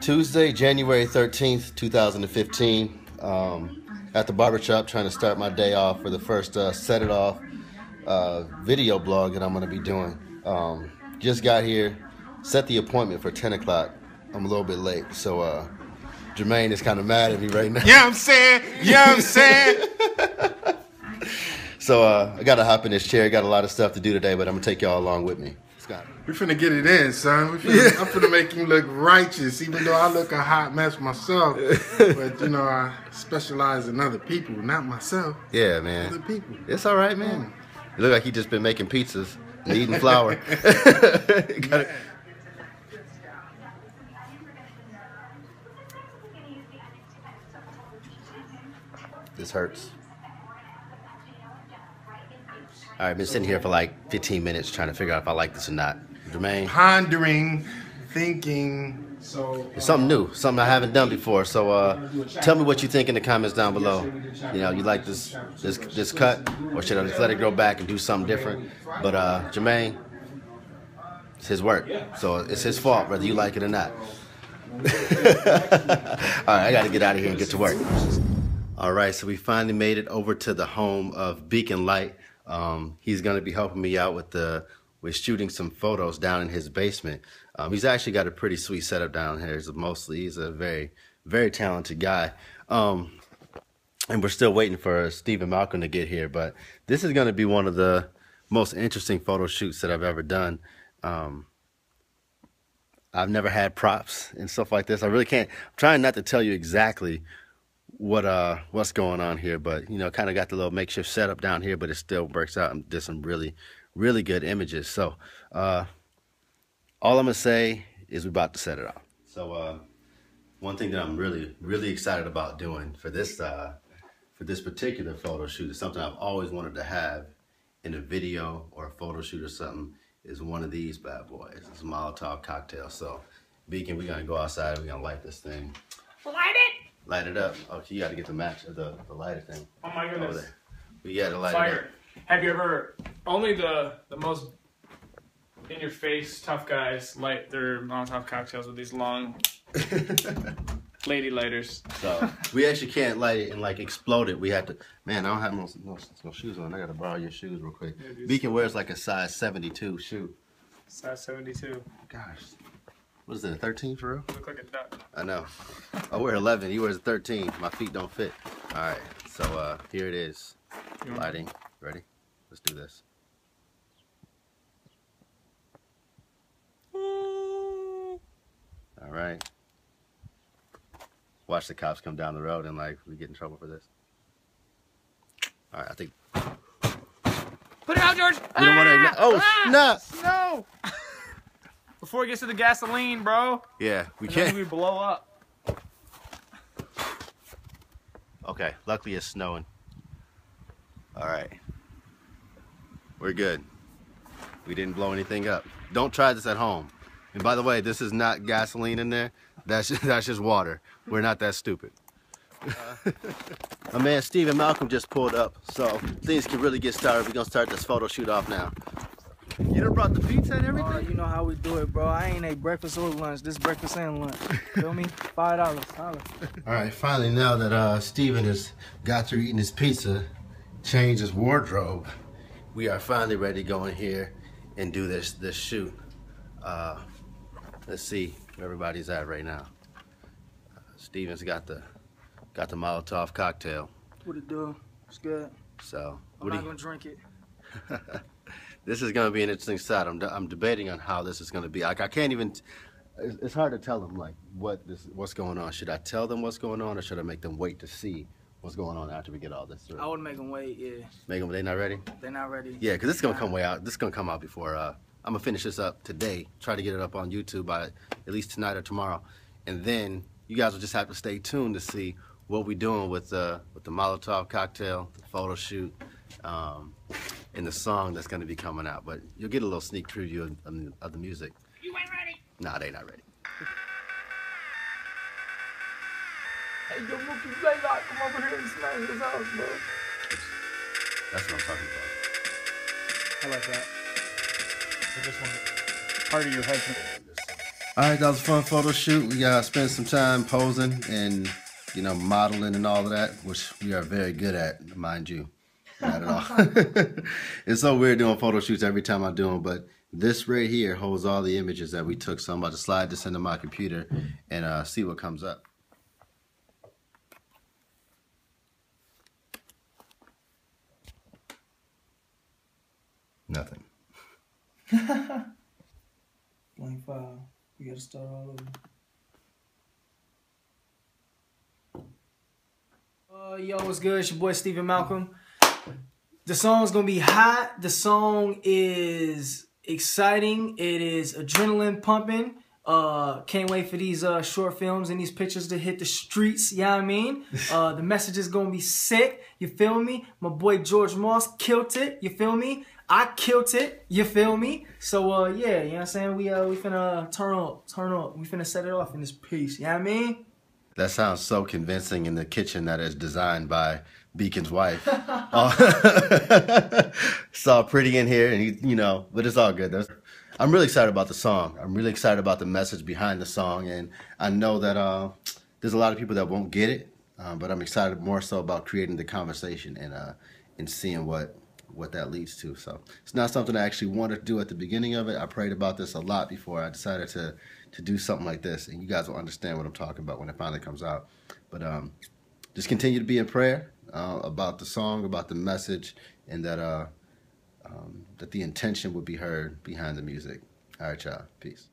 Tuesday, January 13th, 2015, at the barbershop, trying to start my day off for the first Set It Off video blog that I'm going to be doing. Just got here, set the appointment for 10 o'clock. I'm a little bit late, so Jermaine is kind of mad at me right now. Yeah, I'm saying. Yeah, I'm saying. So I got to hop in this chair. I got a lot of stuff to do today, but I'm going to take y'all along with me. We finna get it in, son. I'm finna make you look righteous, even though I look a hot mess myself. But, you know, I specialize in other people, not myself. Yeah, man. Other people. It's all right, man. You look like you just been making pizzas and eating flour. This hurts. All right, been sitting here for like 15 minutes trying to figure out if I like this or not. Jermaine. Pondering, thinking. So it's something new, something I haven't done before. So tell me what you think in the comments down below. You know, you like this cut, or should I just let it grow back and do something different? But Jermaine, it's his work, so it's his fault whether you like it or not. All right, I got to get out of here and get to work. All right, so we finally made it over to the home of Beacon Light. He's going to be helping me out with shooting some photos down in his basement. He's actually got a pretty sweet setup down here. He's a very, very talented guy. And we're still waiting for Steven Malcolm to get here, but this is going to be one of the most interesting photo shoots that I've ever done. I've never had props and stuff like this. I really can't. I'm trying not to tell you exactly what's going on here, but you know, kind of got the little makeshift setup down here, but it still works out and did some really good images. So all I'm gonna say is we're about to set it off. So one thing that I'm really excited about doing for this particular photo shoot is something I've always wanted to have in a video or a photo shoot or something, is one of these bad boys. It's a Molotov cocktail. So Beacon, we're gonna go outside, we're gonna light this thing. Light it! Light it up. Oh, you got to get the match of the lighter thing. Oh my goodness. We got to light Fire. It up. Have you ever, only the most in your face tough guys light their Molotov cocktails with these long lady lighters. So we actually can't light it and like explode it. We have to, man, I don't have no shoes on. I got to borrow your shoes real quick. Yeah, Beacon wears like a size 72 shoe. Size 72. Gosh. What is that, a 13 for real? You look like a duck. I know. I wear 11. He wears a 13. My feet don't fit. All right. So here it is. Lighting. Ready? Let's do this. All right. Watch the cops come down the road and like we get in trouble for this. All right. I think. Put it out, George. You don't want to. Oh, no. No. Before it gets to the gasoline, bro. Yeah, we can't. We blow up. Okay, luckily it's snowing. All right. We're good. We didn't blow anything up. Don't try this at home. And by the way, this is not gasoline in there. That's just water. We're not that stupid. My man Stephen Malcolm just pulled up, so things can really get started. We're going to start this photo shoot off now. You done brought the pizza and everything? Oh, you know how we do it, bro. I ain't ate breakfast or lunch. This breakfast and lunch. Feel me? $5. All right, finally, now that Steven has got through eating his pizza, changed his wardrobe, we are finally ready to go in here and do this shoot. Let's see where everybody's at right now. Steven's got the Molotov cocktail. What it do? It's good. So, I'm not going to drink it. This is going to be an interesting side. I'm debating on how this is going to be. Like, I can't even, it's hard to tell them, like, what's going on. Should I tell them what's going on, or should I make them wait to see what's going on after we get all this through? I would make them wait, yeah. Make them, they not ready? They're not ready. Yeah, because this is going to come way out. This is going to come out before, I'm going to finish this up today, try to get it up on YouTube by at least tonight or tomorrow. And then you guys will just have to stay tuned to see what we're doing with the Molotov cocktail, the photo shoot, in the song that's going to be coming out, but you'll get a little sneak preview of the music. You ain't ready. Nah, they not ready. Hey, yo, Mookie, Zay Lock, come over here and smash his house, bro. That's what I'm talking about. I like that. I just want to party your husband. Alright, that was a fun photo shoot. We spent some time posing and, you know, modeling and all of that, which we are very good at, mind you. Not at all. It's so weird doing photo shoots every time I do them, but this right here holds all the images that we took, so I'm about to slide this into my computer and see what comes up. Nothing. Blank file. We gotta start all over. Yo, what's good? It's your boy Steven Malcolm. The song's gonna be hot. The song is exciting. It is adrenaline pumping. Can't wait for these short films and these pictures to hit the streets, you know what I mean? The message is gonna be sick, you feel me? My boy George Moss killed it, you feel me? I killed it, you feel me? So yeah, you know what I'm saying? We finna turn up. We finna set it off in this piece, you know what I mean? That sounds so convincing in the kitchen that is designed by Beacon's wife. It's all pretty in here, and you know, but it's all good. I'm really excited about the song. I'm really excited about the message behind the song, and I know that there's a lot of people that won't get it, but I'm excited more so about creating the conversation and seeing what that leads to. So it's not something I actually wanted to do at the beginning of it. I prayed about this a lot before I decided to do something like this, and you guys will understand what I'm talking about when it finally comes out. But just continue to be in prayer about the song, about the message, and that that the intention would be heard behind the music. All right, y'all. Peace.